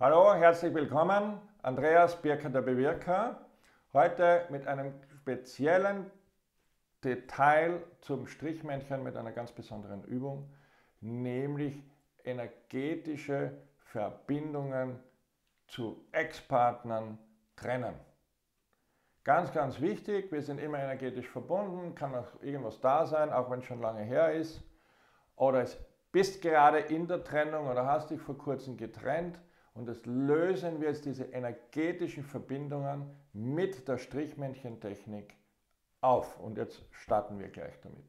Hallo, herzlich willkommen, Andreas Pirker, der Bewirker. Heute mit einem speziellen Detail zum Strichmännchen mit einer ganz besonderen Übung, nämlich energetische Verbindungen zu Ex-Partnern trennen. Ganz, ganz wichtig, wir sind immer energetisch verbunden, kann auch irgendwas da sein, auch wenn es schon lange her ist. Oder bist gerade in der Trennung oder hast dich vor kurzem getrennt. Und das lösen wir jetzt, diese energetischen Verbindungen mit der Strichmännchentechnik auf. Und jetzt starten wir gleich damit.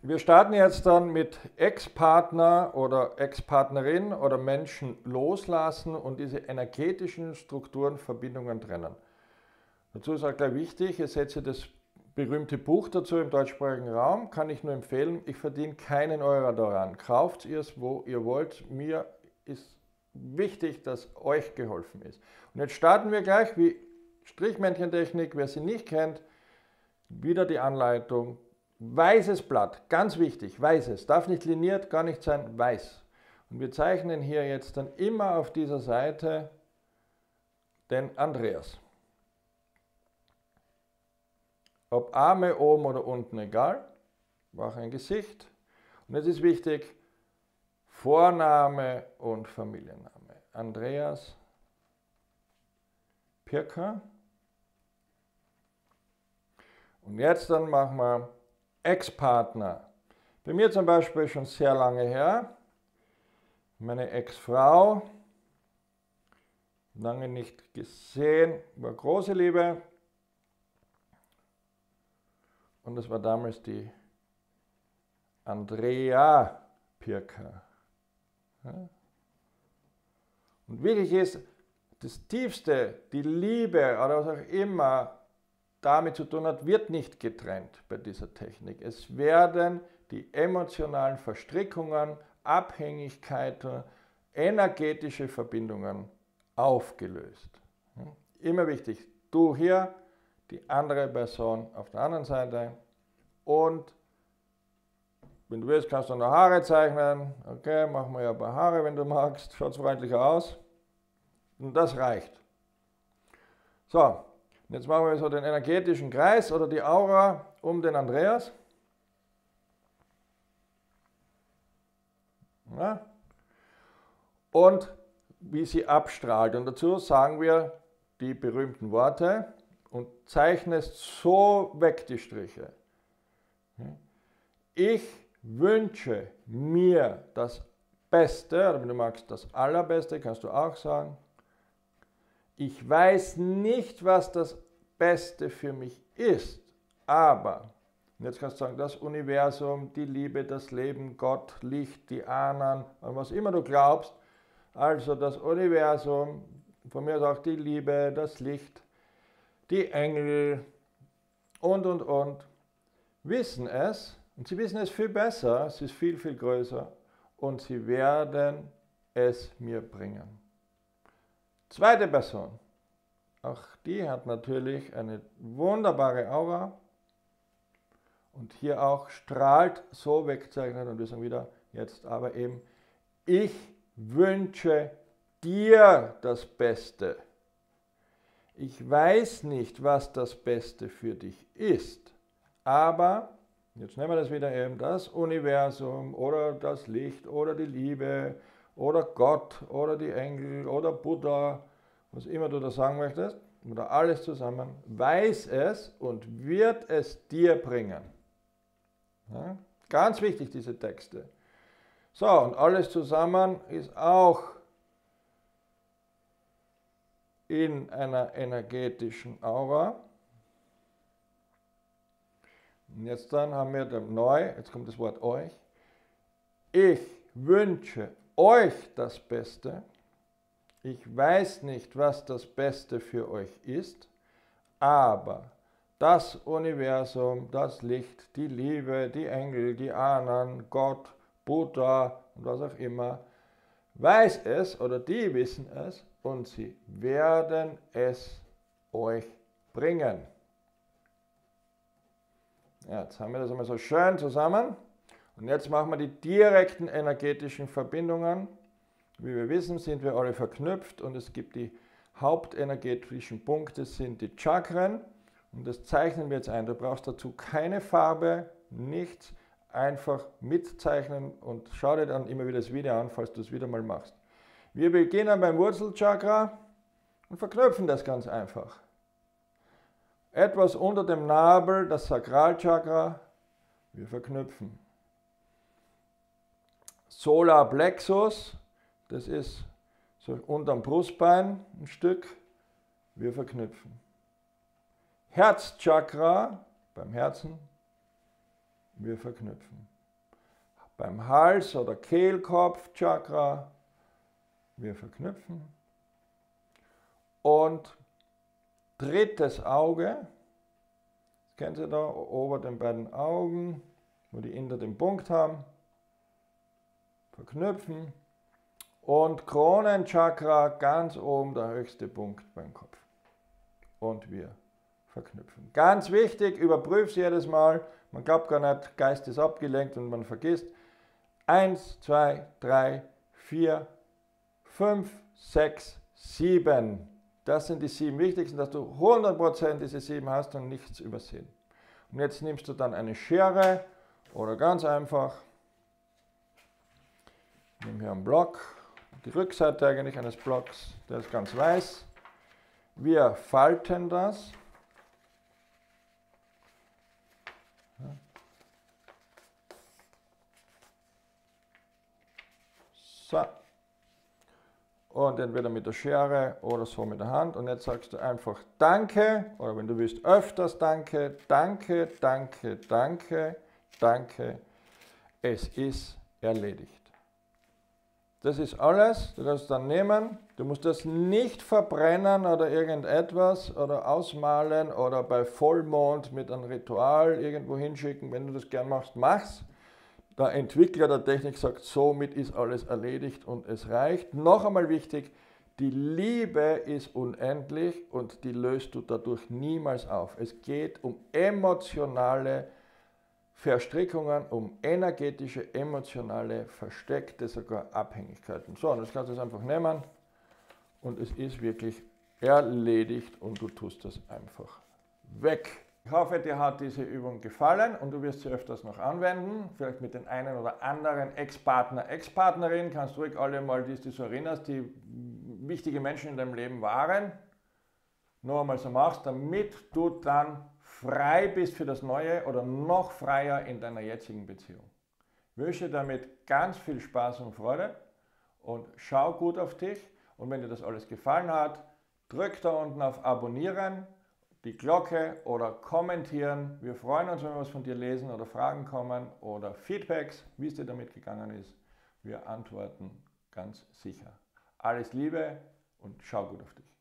Wir starten jetzt dann mit Ex-Partner oder Ex-Partnerin oder Menschen loslassen und diese energetischen Strukturen, Verbindungen trennen. Dazu ist auch gleich wichtig, ihr seht ja das berühmte Buch dazu im deutschsprachigen Raum, kann ich nur empfehlen, ich verdiene keinen Euro daran. Kauft ihr es, wo ihr wollt, mir ist wichtig, dass euch geholfen ist. Und jetzt starten wir gleich, wie Strichmännchentechnik, wer sie nicht kennt, wieder die Anleitung. Weißes Blatt, ganz wichtig, weißes, darf nicht liniert, gar nicht sein, weiß. Und wir zeichnen hier jetzt dann immer auf dieser Seite den Andreas. Ob Arme oben oder unten, egal, mach ein Gesicht. Und jetzt ist wichtig, Vorname und Familienname. Andreas Pirker. Und jetzt dann machen wir Ex-Partner. Bei mir zum Beispiel schon sehr lange her. Meine Ex-Frau. Lange nicht gesehen. War große Liebe. Und das war damals die Andrea Pirker. Und wichtig ist, das Tiefste, die Liebe oder was auch immer damit zu tun hat, wird nicht getrennt bei dieser Technik. Es werden die emotionalen Verstrickungen, Abhängigkeiten, energetische Verbindungen aufgelöst. Immer wichtig, du hier, die andere Person auf der anderen Seite und wenn du willst, kannst du noch Haare zeichnen. Okay, machen wir ja ein paar Haare, wenn du magst. Schaut freundlicher aus. Und das reicht. So, jetzt machen wir so den energetischen Kreis oder die Aura um den Andreas. Ja. Und wie sie abstrahlt. Und dazu sagen wir die berühmten Worte und zeichnest so weg die Striche. Ich wünsche mir das Beste, oder wenn du magst, das Allerbeste, kannst du auch sagen. Ich weiß nicht, was das Beste für mich ist, aber, und jetzt kannst du sagen, das Universum, die Liebe, das Leben, Gott, Licht, die Ahnen, an was immer du glaubst, also das Universum, von mir aus auch die Liebe, das Licht, die Engel und, wissen es. Und sie wissen es viel besser, es ist viel, viel größer und sie werden es mir bringen. Zweite Person, auch die hat natürlich eine wunderbare Aura und hier auch strahlt so weggezeichnet und wir sagen wieder, jetzt aber eben, ich wünsche dir das Beste. Ich weiß nicht, was das Beste für dich ist, aber... Jetzt nehmen wir das wieder eben, das Universum oder das Licht oder die Liebe oder Gott oder die Engel oder Buddha, was immer du da sagen möchtest, oder alles zusammen, weiß es und wird es dir bringen. Ja? Ganz wichtig, diese Texte. So, und alles zusammen ist auch in einer energetischen Aura. Und jetzt dann haben wir neu, jetzt kommt das Wort euch. Ich wünsche euch das Beste. Ich weiß nicht, was das Beste für euch ist, aber das Universum, das Licht, die Liebe, die Engel, die Ahnen, Gott, Buddha und was auch immer, weiß es oder die wissen es und sie werden es euch bringen. Ja, jetzt haben wir das einmal so schön zusammen und jetzt machen wir die direkten energetischen Verbindungen Wie wir wissen, sind wir alle verknüpft und es gibt die hauptenergetischen Punkte, sind die Chakren. Und das zeichnen wir jetzt ein. Du brauchst dazu keine Farbe, nichts. Einfach mitzeichnen und schau dir dann immer wieder das Video an, falls du es wieder mal machst. Wir beginnen beim Wurzelchakra und verknüpfen das ganz einfach. Etwas unter dem Nabel, das Sakralchakra, wir verknüpfen. Solarplexus, das ist so unterm Brustbein ein Stück, wir verknüpfen. Herzchakra, beim Herzen, wir verknüpfen. Beim Hals- oder Kehlkopfchakra, wir verknüpfen. Und drittes Auge, kennt ihr da, ober den beiden Augen, wo die hinter den Punkt haben, verknüpfen. Und Kronenchakra, ganz oben der höchste Punkt beim Kopf. Und wir verknüpfen. Ganz wichtig, überprüf es jedes Mal. Man glaubt gar nicht, Geist ist abgelenkt und man vergisst. 1, 2, 3, 4, 5, 6, 7. Das sind die 7 wichtigsten, dass du 100% diese 7 hast und nichts übersehen. Und jetzt nimmst du dann eine Schere oder ganz einfach, ich nehme hier einen Block, die Rückseite eigentlich eines Blocks, der ist ganz weiß. Wir falten das. So. Und entweder mit der Schere oder so mit der Hand. Und jetzt sagst du einfach Danke, oder wenn du willst, öfters Danke, Danke, Danke, Danke, Danke. Es ist erledigt. Das ist alles. Du kannst es dann nehmen. Du musst das nicht verbrennen oder irgendetwas oder ausmalen oder bei Vollmond mit einem Ritual irgendwo hinschicken. Wenn du das gern machst, mach's. Der Entwickler der Technik sagt, somit ist alles erledigt und es reicht. Noch einmal wichtig, die Liebe ist unendlich und die löst du dadurch niemals auf. Es geht um emotionale Verstrickungen, um energetische, emotionale, versteckte sogar Abhängigkeiten. So, und jetzt kannst du es einfach nehmen und es ist wirklich erledigt und du tust das einfach weg. Ich hoffe, dir hat diese Übung gefallen und du wirst sie öfters noch anwenden. Vielleicht mit den einen oder anderen Ex-Partner, Ex-Partnerin. Kannst ruhig alle mal, die du so erinnerst, die wichtige Menschen in deinem Leben waren, noch einmal so machst, damit du dann frei bist für das Neue oder noch freier in deiner jetzigen Beziehung. Ich wünsche damit ganz viel Spaß und Freude und schau gut auf dich. Und wenn dir das alles gefallen hat, drück da unten auf Abonnieren, die Glocke oder kommentieren. Wir freuen uns, wenn wir was von dir lesen oder Fragen kommen oder Feedbacks, wie es dir damit gegangen ist. Wir antworten ganz sicher. Alles Liebe und schau gut auf dich.